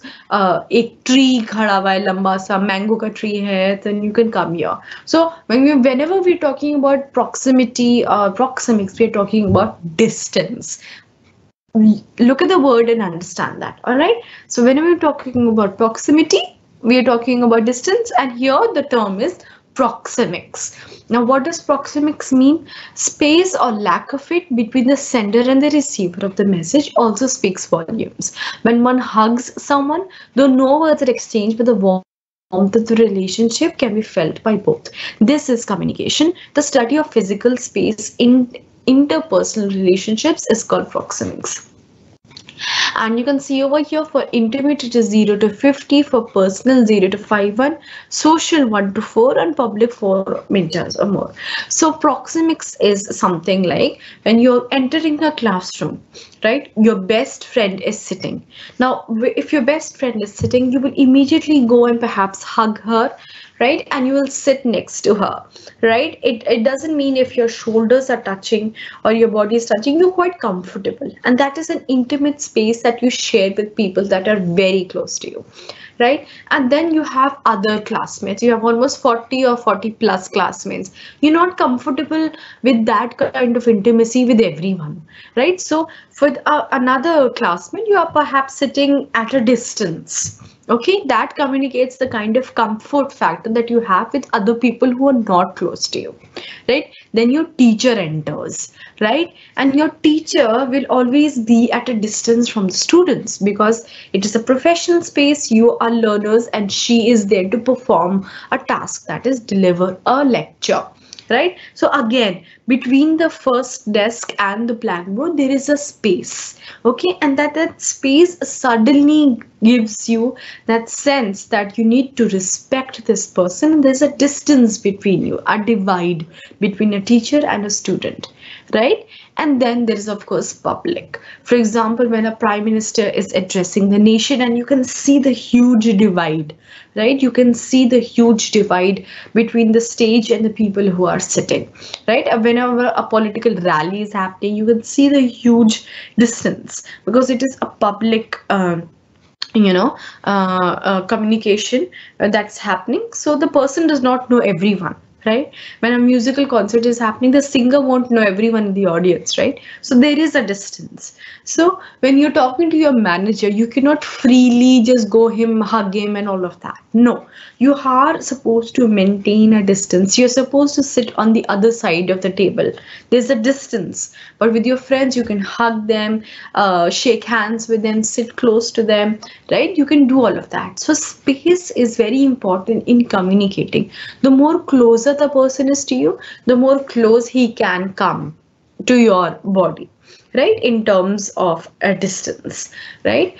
ek tree khada hua hai, lamba sa mango ka tree hai, then you can come here. So whenever we're talking about proximity, proxemics, we're talking about distance. Look at the word and understand that, all right? So whenever we're talking about proximity, we are talking about distance, and here the term is proxemics. Now, what does proxemics mean? Space or lack of it between the sender and the receiver of the message also speaks volumes. When one hugs someone, though no words are exchanged, but the warmth of the relationship can be felt by both. This is communication. The study of physical space in interpersonal relationships is called proxemics. And you can see over here, for intimate it is 0 to 50, for personal 0 to 51, social 1 to 4, and public 4 meters or more. So proxemics is something like when you're entering a classroom, right? Your best friend is sitting. Now, if your best friend is sitting, you will immediately go and perhaps hug her, right? And you will sit next to her, right? It doesn't mean if your shoulders are touching or your body is touching, you're quite comfortable. And that is an intimate space that you share with people that are very close to you, right? And then you have other classmates. You have almost 40 or 40 plus classmates. You're not comfortable with that kind of intimacy with everyone, right? So for another classmate, you are perhaps sitting at a distance. Okay, that communicates the kind of comfort factor that you have with other people who are not close to you, right? Then your teacher enters, right? And your teacher will always be at a distance from the students because it is a professional space. You are learners and she is there to perform a task, that is, deliver a lecture, right? So again, between the first desk and the blackboard, there is a space, okay? And that space suddenly gives you that sense that you need to respect this person. There's a distance between you, a divide between a teacher and a student, right? And then there is, of course, public. For example, when a prime minister is addressing the nation, and you can see the huge divide, right? You can see the huge divide between the stage and the people who are sitting, right? Whenever a political rally is happening, you can see the huge distance because it is a public communication that's happening. So the person does not know everyone, right? When a musical concert is happening, the singer won't know everyone in the audience, right? So there is a distance. So when you're talking to your manager, you cannot freely just go hug him and all of that. No, you are supposed to maintain a distance. You're supposed to sit on the other side of the table. There's a distance, but with your friends, you can hug them, shake hands with them, sit close to them, right? You can do all of that. So space is very important in communicating. The more closer the person is to you, the more close he can come to your body, right? In terms of a distance, right?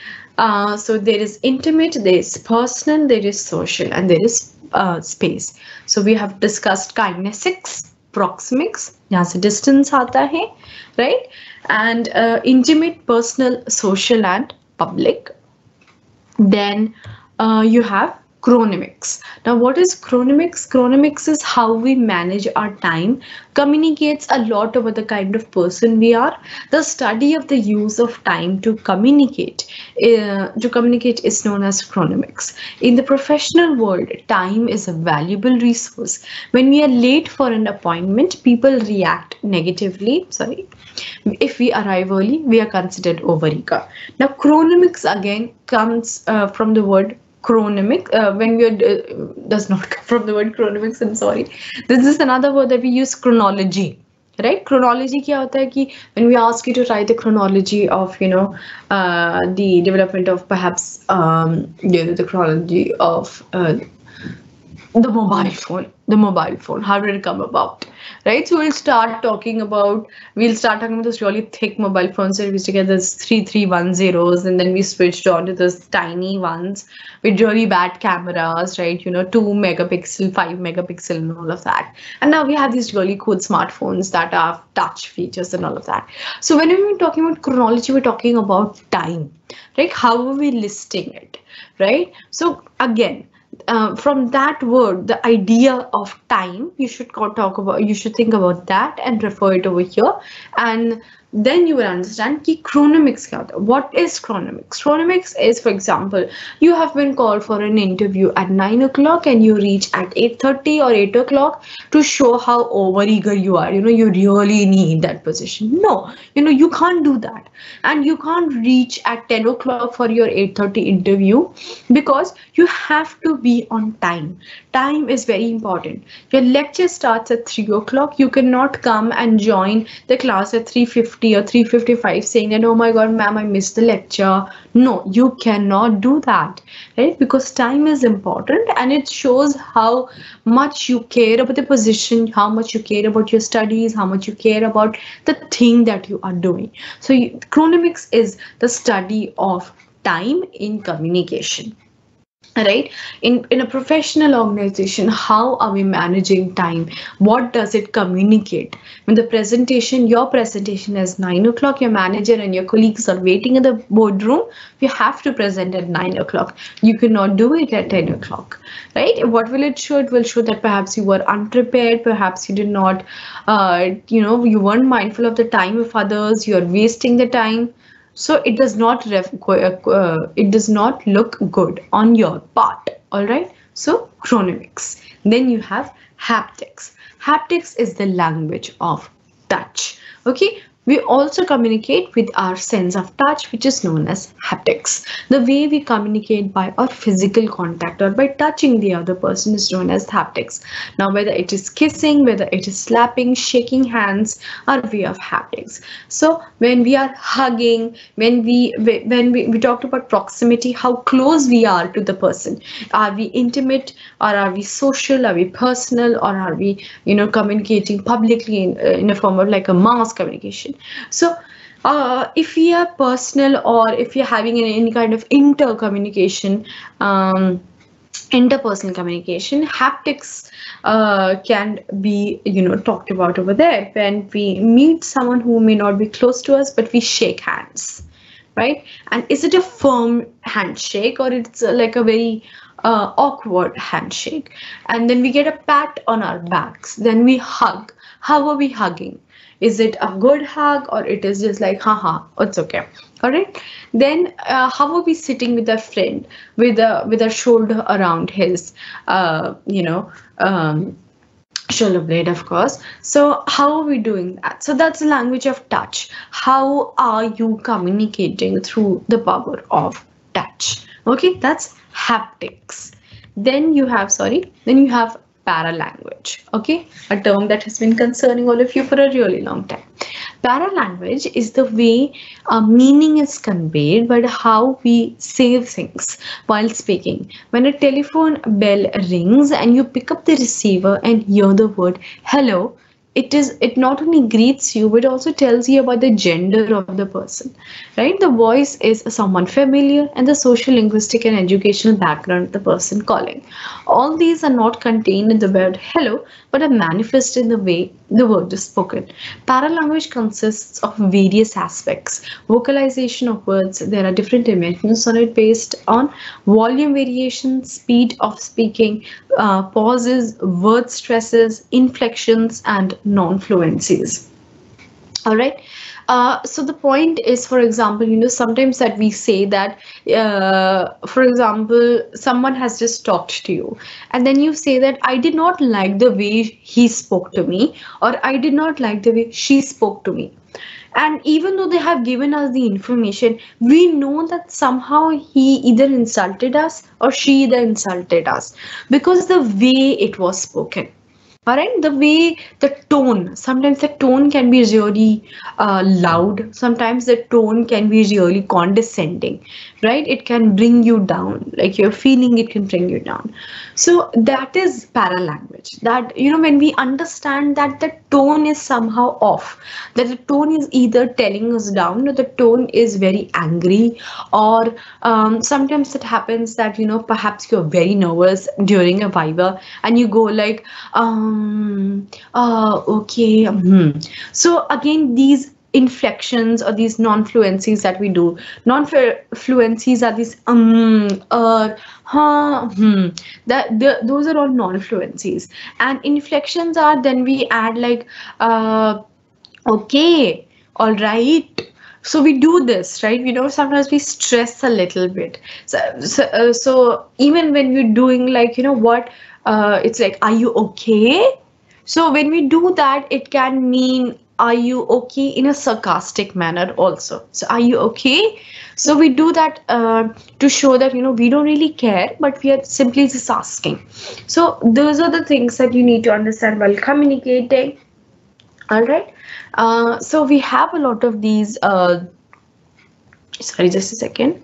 So there is intimate, there is personal, there is social, and there is space. So we have discussed kinesics, proxemics, यहाँ से distance आता है, right? And intimate, personal, social, and public. Then you have chronemics. Now what is chronemics? Chronemics is how we manage our time, communicates a lot about the kind of person we are. The study of the use of time to communicate is known as chronemics. In the professional world, time is a valuable resource. When we are late for an appointment, people react negatively. If we arrive early, we are considered overeager. Now chronemics again comes from the word chronemic, does not come from the word chronemics, I'm sorry. This is another word that we use, chronology, right? Chronology kya hota hai ki when we ask you to write the chronology of, you know, the development of perhaps, the chronology of the mobile phone, how did it come about, right? So we'll start talking about this really thick mobile phones that we used to get, this 3310s, and then we switched on to this tiny ones with really bad cameras, right? You know, 2 megapixel, 5 megapixel, and all of that. And now we have these really cool smartphones that have touch features and all of that. So whenever we're talking about chronology, we're talking about time, right? How are we listing it, right? So again, from that word, the idea of time, you should think about that and refer it over here, and then you will understand ki chronemics kya hota. What is chronemics? Chronemics is, for example, you have been called for an interview at 9 o'clock and you reach at 8:30 or 8 o'clock to show how overeager you are. You know, you really need that position. No, you know, you can't do that. And you can't reach at 10 o'clock for your 8:30 interview because you have to be on time. Time is very important. Your lecture starts at 3 o'clock. You cannot come and join the class at 3:50. Or 3:55 saying that, oh my god, ma'am, I missed the lecture. No, you cannot do that, right? Because time is important and it shows how much you care about the position, how much you care about your studies, how much you care about the thing that you are doing. So chronemics is the study of time in communication. Right? In a professional organization, how are we managing time? What does it communicate? When the presentation, your presentation is 9 o'clock, your manager and your colleagues are waiting in the boardroom, you have to present at 9 o'clock. You cannot do it at 10 o'clock, right? What will it show? It will show that perhaps you were unprepared, perhaps you did not, you weren't mindful of the time of others, you're wasting the time. So it does not look good on your part. All right. So chronemics. Then you have haptics. Haptics is the language of touch. Okay. We also communicate with our sense of touch, which is known as haptics. The way we communicate by our physical contact or by touching the other person is known as haptics. Now, whether it is kissing, whether it is slapping, shaking hands, are way of haptics. So when we are hugging, when we talked about proximity, how close we are to the person. Are we intimate or are we social? Are we personal or are we, you know, communicating publicly in a form of like a mass communication? So if we are personal or if you're having any kind of interpersonal communication, haptics can be, you know, talked about over there. When we meet someone who may not be close to us, but we shake hands, right? And is it a firm handshake or it's like a very awkward handshake? And then we get a pat on our backs, then we hug. How are we hugging? Is it a good hug or it is just like, haha, it's okay. All right. Then how are we sitting with a friend with a shoulder around his, shoulder blade, of course. So how are we doing that? So that's the language of touch. How are you communicating through the power of touch? Okay, that's haptics. Then you have paralanguage, okay, a term that has been concerning all of you for a really long time. Paralanguage is the way meaning is conveyed, but how we say things while speaking. When a telephone bell rings and you pick up the receiver and hear the word hello, it not only greets you, but also tells you about the gender of the person, right? The voice is someone familiar and the social, linguistic and educational background of the person calling. All these are not contained in the word hello, but are manifested in the way the word is spoken. Paralanguage consists of various aspects. Vocalization of words, there are different dimensions on it based on volume variation, speed of speaking, pauses, word stresses, inflections, and non-fluencies. All right. So the point is, for example, sometimes that we say that, for example, someone has just talked to you and then you say that I did not like the way he spoke to me, or I did not like the way she spoke to me. And even though they have given us the information, we know that somehow he either insulted us or she either insulted us because the way it was spoken. Alright, the way, the tone, sometimes the tone can be really loud, sometimes the tone can be really condescending, right? It can bring you down, like your feeling, it can bring you down. So that is paralanguage, that, when we understand that the tone is somehow off, that the tone is either telling us down or the tone is very angry, or sometimes it happens that, perhaps you're very nervous during a viva and you go like, okay. So again, these inflections or these non-fluencies that we do, non-fluencies are these those are all non-fluencies, and inflections are then we add like okay, all right. So we do this, right? Sometimes we stress a little bit. So even when we're doing like, it's like, are you okay? So when we do that, it can mean, are you okay in a sarcastic manner also. So are you okay? So we do that to show that, we don't really care, but we are simply just asking. So those are the things that you need to understand while communicating. All right. So we have a lot of these. Sorry, just a second.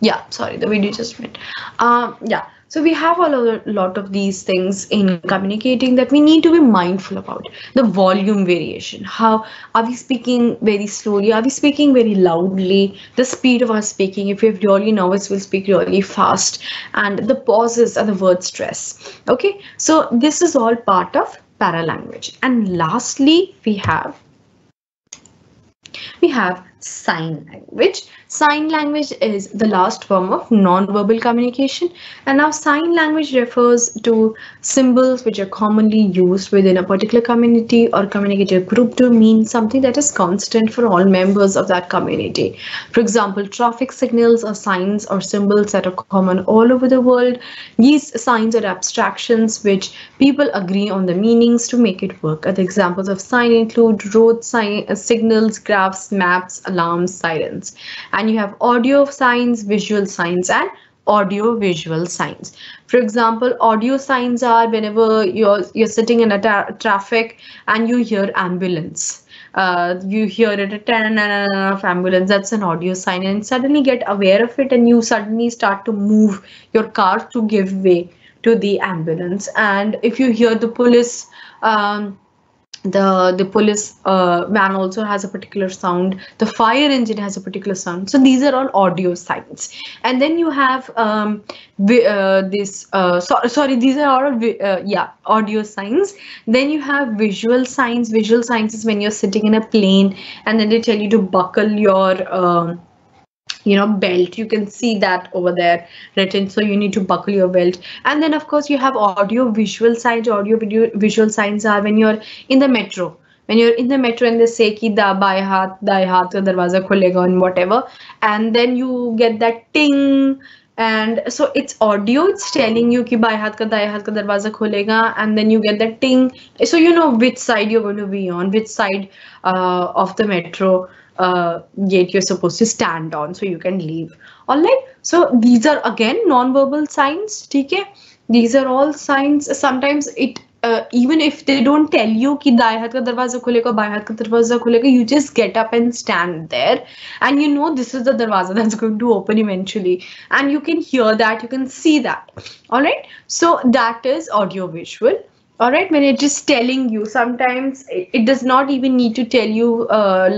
Yeah, sorry, the video just went. Yeah, so we have a lot of these things in communicating that we need to be mindful about. The volume variation, how are we speaking very slowly? Are we speaking very loudly? The speed of our speaking, if we're really nervous, we'll speak really fast. And the pauses and the word stress. Okay, so this is all part of paralanguage. And lastly, we have sign language. Sign language is the last form of non-verbal communication, and now sign language refers to symbols which are commonly used within a particular community or communicative group to mean something that is constant for all members of that community. For example, traffic signals are signs or symbols that are common all over the world. These signs are abstractions which people agree on the meanings to make it work. Other examples of sign include road signals, graphs, maps, alarms, sirens. And you have audio signs, visual signs, and audio-visual signs. For example, audio signs are whenever you're sitting in a traffic and you hear ambulance. You hear it, a tan of ambulance, that's an audio sign, and suddenly get aware of it and you suddenly start to move your car to give way to the ambulance. And if you hear the police, the police van also has a particular sound, the fire engine has a particular sound. So these are all audio signs. And then you have these are all audio signs. Then you have visual signs. Visual signs is when you're sitting in a plane and then they tell you to buckle your belt. You can see that over there written, so you need to buckle your belt. And then of course you have audio visual signs. Audio visual signs are when you're in the metro. When you're in the metro and they say ki da bai haath, dai haath ka darwaza khulega and whatever, and then you get that ting. And so it's audio, it's telling you ki bai haath ka dai haath ka darwaza khulega, and then you get that ting. So you know which side you're going to be on, which side of the metro gate you're supposed to stand on so you can leave. All right, so these are again non-verbal signs. Okay, these are all signs. Sometimes it even if they don't tell you ki dai hath ka darwaza khulega, bai hath ka darwaza khulega, you just get up and stand there, and you know this is the darwaza that's going to open eventually, and you can hear that, you can see that. All right, so that is audio visual. All right, when it's just telling you, sometimes it does not even need to tell you,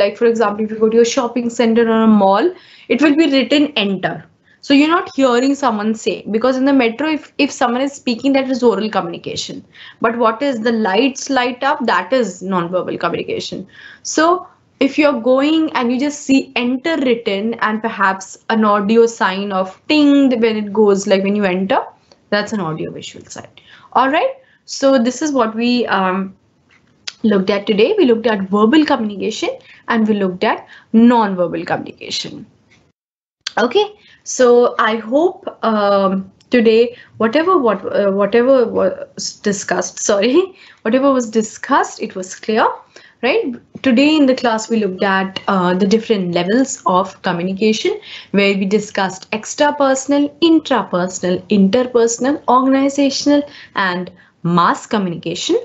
like for example, if you go to a shopping center or a mall, it will be written enter. So you're not hearing someone say, because in the metro, if someone is speaking, that is oral communication. But what is the lights light up? That is nonverbal communication. So if you're going and you just see enter written and perhaps an audio sign of ting when it goes, like when you enter, that's an audio visual sign. All right. So this is what we looked at today. We looked at verbal communication and we looked at nonverbal communication. Okay. So I hope today whatever was discussed, it was clear, right? Today in the class we looked at the different levels of communication, where we discussed extrapersonal, intrapersonal, interpersonal, organizational, and mass communication.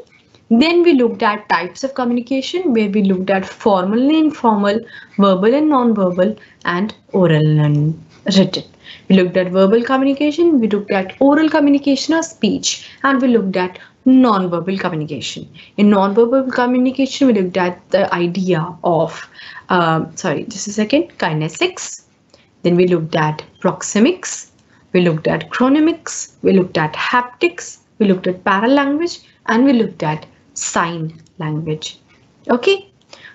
Then we looked at types of communication, where we looked at formal and informal, verbal and non-verbal, and oral and written. We looked at verbal communication, we looked at oral communication or speech, and we looked at non-verbal communication. In non-verbal communication, we looked at the idea of, kinesics. Then we looked at proxemics, we looked at chronemics, we looked at haptics, we looked at paralanguage, and we looked at sign language. Okay.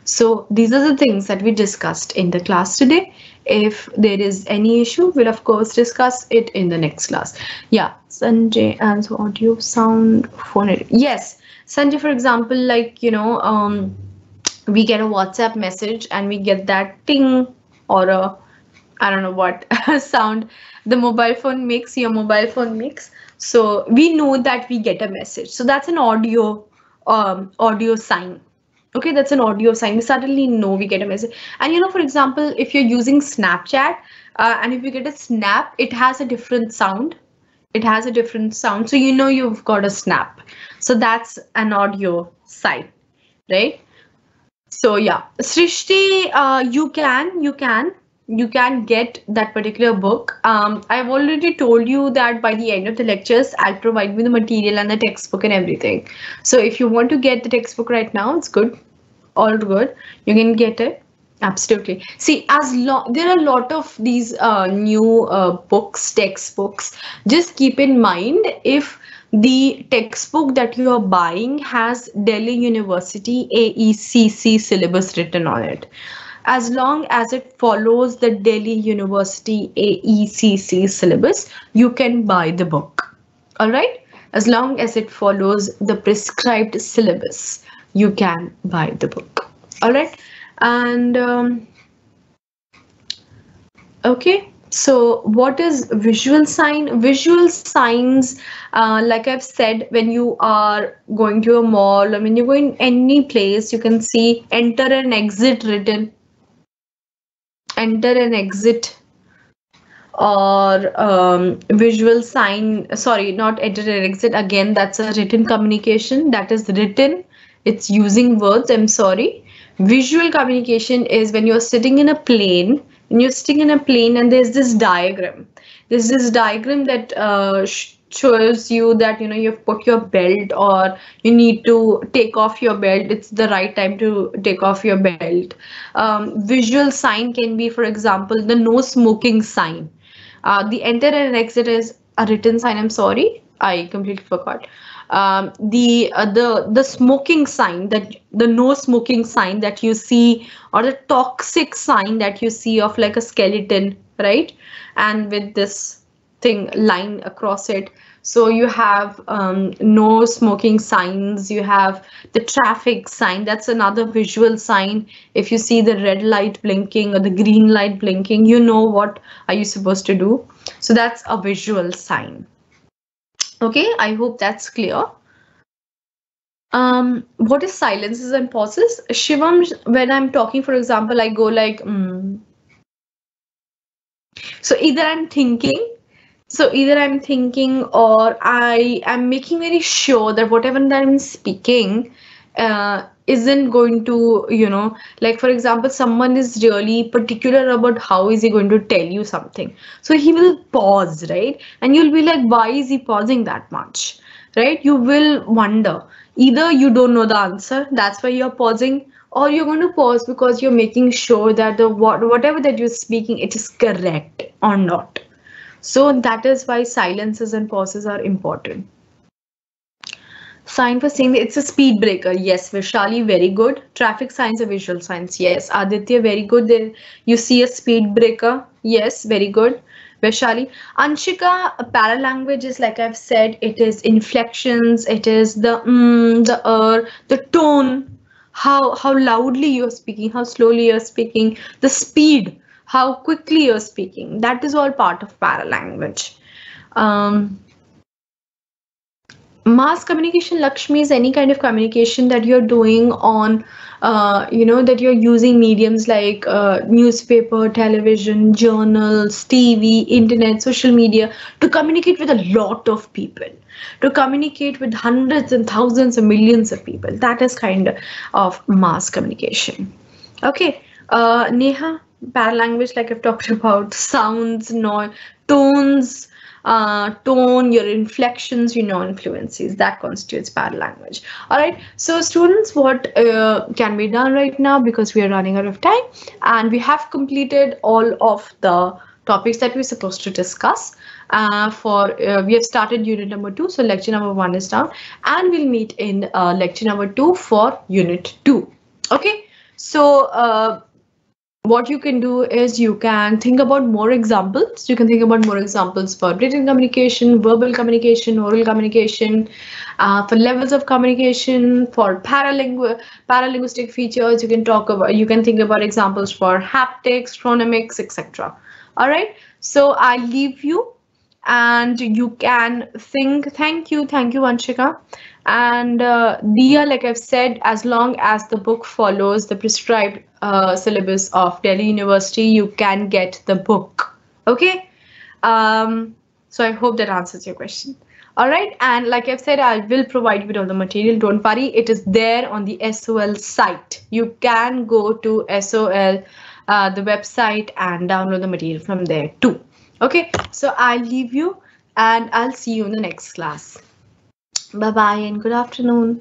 So these are the things that we discussed in the class today. If there is any issue, we'll of course discuss it in the next class. Yeah, Sanjay, and so audio, sound, phone. Yes, Sanjay, for example, like, you know, we get a WhatsApp message and we get that ting or a, I don't know what sound the mobile phone makes, your mobile phone makes. So we know that we get a message. So that's an audio, audio sign. Okay, that's an audio sign. We suddenly know we get a message. And you know, for example, if you're using Snapchat and if you get a snap, it has a different sound. It has a different sound. So you know you've got a snap. So that's an audio sign, right? So yeah, Srishti, you can get that particular book. I've already told you that by the end of the lectures, I'll provide you the material and the textbook and everything. So if you want to get the textbook right now, it's good. All good. You can get it. Absolutely. See, there are a lot of these new books, textbooks. Just keep in mind, if the textbook that you are buying has Delhi University AECC syllabus written on it, as long as it follows the Delhi University AECC syllabus, you can buy the book. All right. As long as it follows the prescribed syllabus, you can buy the book. All right. And OK, so what is visual sign? Visual signs, like I've said, when you are going to a mall, I mean, you go in any place, you can see enter and exit written. Enter and exit, or visual sign, sorry, not enter and exit. Again, that's a written communication. That is written. It's using words. I'm sorry. Visual communication is when you're sitting in a plane, and there's this diagram. There's this diagram that shows you that, you know, you've put your belt or you need to take off your belt. It's the right time to take off your belt. Visual sign can be, for example, the no smoking sign. The enter and exit is a written sign. I'm sorry, I completely forgot. The smoking sign, that the no smoking sign that you see, or the toxic sign that you see of like a skeleton, right? And with this thing line across it. So you have no smoking signs, you have the traffic sign, that's another visual sign. If you see the red light blinking or the green light blinking, you know what are you supposed to do. So that's a visual sign. Okay, I hope that's clear. What is silences and pauses? Shivam, when I'm talking, for example, I go like, So either I'm thinking or I am making very sure that whatever that I'm speaking isn't going to, you know, like for example, someone is really particular about how is he going to tell you something. So he will pause, right? And you'll be like, why is he pausing that much, right? You will wonder. Either you don't know the answer, that's why you're pausing, or you're going to pause because you're making sure that the whatever that you're speaking, it is correct or not. So that is why silences and pauses are important. Sign for saying it's a speed breaker. Yes, Vishali, very good. Traffic signs or visual signs. Yes, Aditya, very good. There you see a speed breaker. Yes, very good. Vishali, Anshika, paralanguage is, like I've said, it is inflections. It is the the tone, how loudly you're speaking, how slowly you're speaking, the speed, how quickly you're speaking. That is all part of paralanguage. Mass communication, Lakshmi, is any kind of communication that you're doing on, you know, that you're using mediums like newspaper, television, journals, TV, internet, social media, to communicate with a lot of people, to communicate with hundreds and thousands and millions of people. That is kind of mass communication. Okay, Neha, paralanguage, like I've talked about, sounds, noise, tones, tone, your inflections, your non-fluencies, that constitutes paralanguage. All right, so students, what can be done right now, because we are running out of time and we have completed all of the topics that we're supposed to discuss. We have started unit number 2, so lecture number 1 is down, and we'll meet in lecture number 2 for unit 2. Okay, so what you can do is you can think about more examples. You can think about more examples for written communication, verbal communication, oral communication, for levels of communication, for paralinguistic features. You can think about examples for haptics, chronemics, etc. All right. So I leave you, and you can think. Thank you, Anshika. And Dia, like I've said, as long as the book follows the prescribed syllabus of Delhi University, you can get the book. Okay, so I hope that answers your question. All right, and like I've said, I will provide you with all the material. Don't worry, it is there on the SOL site. You can go to SOL, the website, and download the material from there too. Okay, so I'll leave you, and I'll see you in the next class. Bye-bye and good afternoon.